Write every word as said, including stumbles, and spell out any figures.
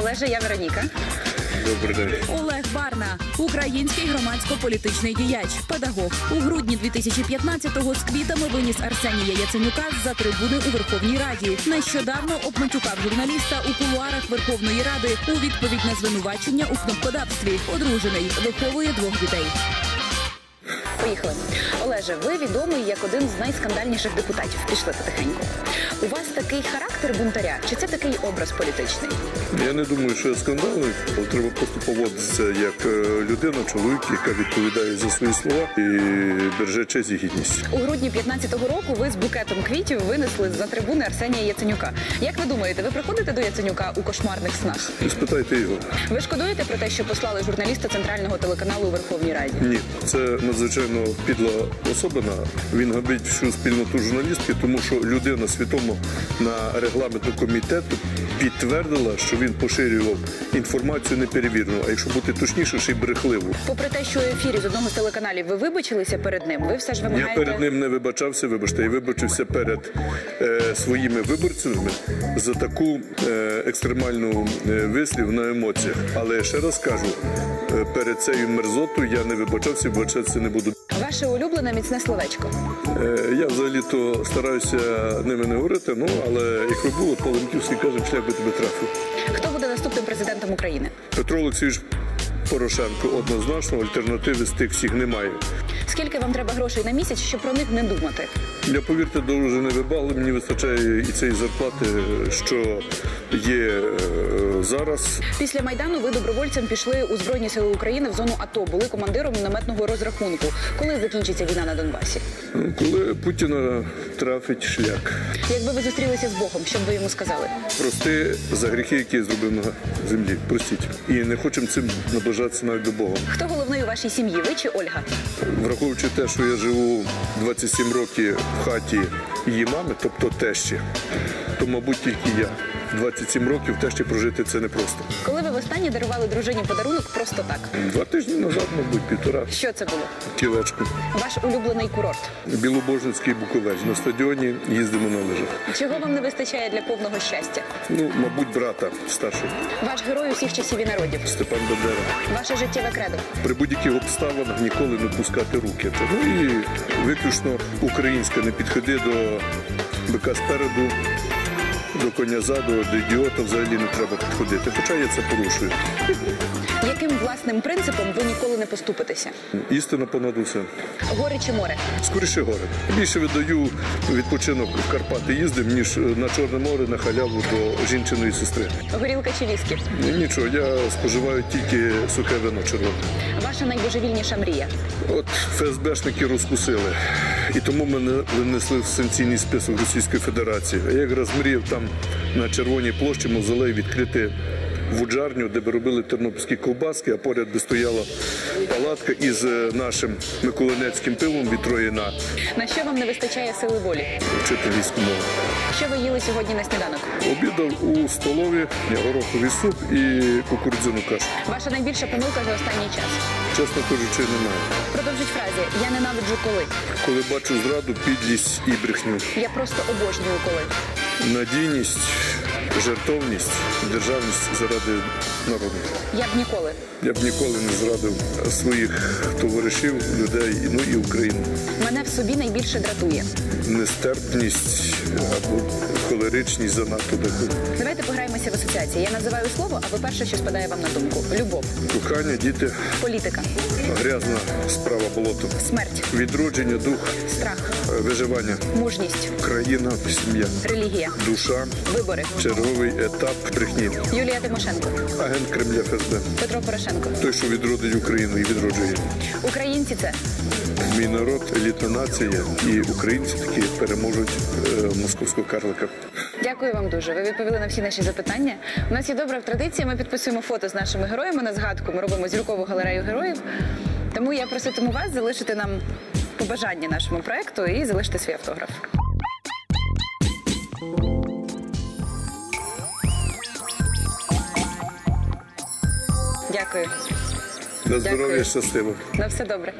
Олеже, я Вероніка. Добрий день. Олег Барна – український громадсько-політичний діяч, педагог. У грудні дві тисячі п'ятнадцятого з квітами виніс Арсенія Яценюка з-за трибуни у Верховній Раді. Нещодавно обматюкав журналіста у кулуарах Верховної Ради у відповідь на звинувачення у кнопкодавстві. Одружений, виховує двох дітей. Поїхали. Олеже, ви відомий як один з найскандальніших депутатів. Пішли потихеньку. У вас такий характер бунтаря, чи це такий образ політичний? Я не думаю, що я скандальний. Треба просто поводитися як людина, чоловік, яка відповідає за свої слова і береже честь і гідність. У грудні дві тисячі п'ятнадцятого року ви з букетом квітів винесли за трибуни Арсенія Яценюка. Як ви думаєте, ви приходите до Яценюка у кошмарних снах? Спитайте його. Ви шкодуєте про те, що послали журналіста Центрального телеканалу у Верховній Раді? Ні, це надзвичайно підла особина. Він габить всю спільноту журналістки, тому що людина свідомо на регламенту комітету підтвердила, що він поширював інформацію неперевірену, а якщо бути точніше, ще й брехливу. Попри те, що у ефірі з одного з телеканалів ви вибачилися перед ним, ви все ж вимагаєте... Я перед ним не вибачався, вибачте, я вибачився перед е, своїми виборцями за таку е, екстремальну е, вислів на емоціях. Але я ще раз кажу, е, перед цією мерзотою я не вибачався, вибачатися не буду. Ваше улюблене міцне словечко? Е, я взагалі-то стараюся ними не говорити, ну, але як робило, Паленківський каже, шлях би тебе трафив. Хто буде наступним президентом України? Петро Олексійович Порошенко. Однозначно, альтернативи з тих всіх немає. Скільки вам треба грошей на місяць, щоб про них не думати? Я, повірте, дуже невибагливий. Мені вистачає і цієї зарплати, що є зараз. Після Майдану ви добровольцем пішли у Збройні сили України в зону АТО, були командиром наметного розрахунку. Коли закінчиться війна на Донбасі? Коли Путіна трафить шлях. Якби ви зустрілися з Богом, що б ви йому сказали? Прости за гріхи, які я зробив на землі. Простіть. І не хочемо цим наближатися навіть до Бога. Хто головний у вашій сім'ї, ви чи Ольга? Враховуючи те, що я живу двадцять сім років в хаті її мами, тобто тещі, то, мабуть, тільки я. двадцять сім років тещі прожити – це непросто. Коли ви востаннє дарували дружині подарунок просто так? Два тижні назад, мабуть, півтора. Що це було? Кілечко. Ваш улюблений курорт? Білобожницький буковель. На стадіоні їздимо на лижах. Чого вам не вистачає для повного щастя? Ну, мабуть, брата старшого. Ваш герой усіх часів і народів? Степан Бандера. Ваше життєве кредо? При будь-яких обставинах ніколи не пускати руки. Ну і виключно українська, не підходи до бика спереду. До коня заду, до ідіота взагалі не треба підходити, хоча я це порушую. Яким власним принципом ви ніколи не поступитеся? Істина понад усе. Гори чи море? Скоріше гори. Більше віддаю відпочинок в Карпати їздив, ніж на Чорне море на халяву до жінчиної сестри. Горілка чи віскі? Нічого, я споживаю тільки суке вино червоне. Ваша найбожевільніша мрія? От ФСБшники розкусили. І тому мене винесли в санкційний список Російської Федерації. Я якраз мріяв там на Червоній площі мавзолей відкрити вуджарню, де би робили тернопільські ковбаски, а поряд би стояла палатка із нашим миколинецьким пивом від Роїна. На що вам не вистачає сили волі? Вчити англійську мову. Що ви їли сьогодні на сніданок? Обідав у столові гороховий суп і кукурудзяну кашу. Ваша найбільша помилка за останній час? Чесно кажучи, немає. Продовжіть фразі. Я ненавиджу коли. Коли бачу зраду, підлість і брехню. Я просто обожнюю коли. Надійність, жертовність, державність заради народу. Я б ніколи. Я б ніколи не зрадив своїх товаришів, людей, ну і Україну. Мене в собі найбільше дратує. Нестерпність або холеричність занадто деколи. Давайте пограємося в асоціації. Я називаю слово, а ви перше, що спадає вам на думку. Любов. Кохання, діти. Політика. Грязна справа болоту. Смерть. Відродження, дух. Страх. Виживання. Мужність. Країна, сім'я. Релігія. Душа. Вибори. Черговий етап брехні. Юлія Тимошенко. Агент Кремля ФСБ. Петро Порошенко. Той, що відродить Україну і відроджує. Українці – це? Мій народ, елітна нація і українці такі переможуть е, московського карлика. Дякую вам дуже. Ви відповіли на всі наші запитання. У нас є добра традиція, ми підписуємо фото з нашими героями на згадку. Ми робимо зіркову галерею героїв. Тому я проситиму вас залишити нам побажання нашому проєкту і залишити свій автограф. Дякую. На здоров'я, щасливо. На все добре.